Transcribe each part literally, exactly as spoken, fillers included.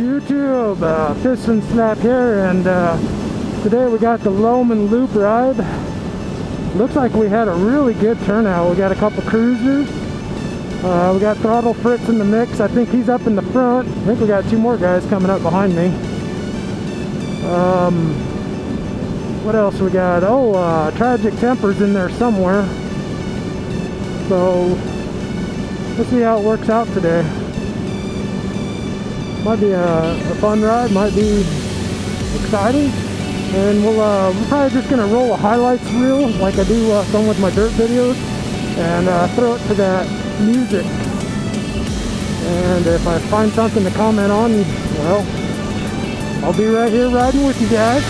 YouTube, uh, Piston Snap here, and uh, today we got the Lowman Loop ride. Looks like we had a really good turnout. We got a couple cruisers. Uh, we got Throttle Fritz in the mix. I think he's up in the front. I think we got two more guys coming up behind me. Um, what else we got? Oh, uh, Tragic Temper's in there somewhere. So let's see how it works out today. Might be a, a fun ride, might be exciting, and we'll, uh, we're probably just going to roll a highlights reel like I do uh, some with my dirt videos, and uh, throw it to that music. And if I find something to comment on, well, I'll be right here riding with you guys.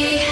Hey.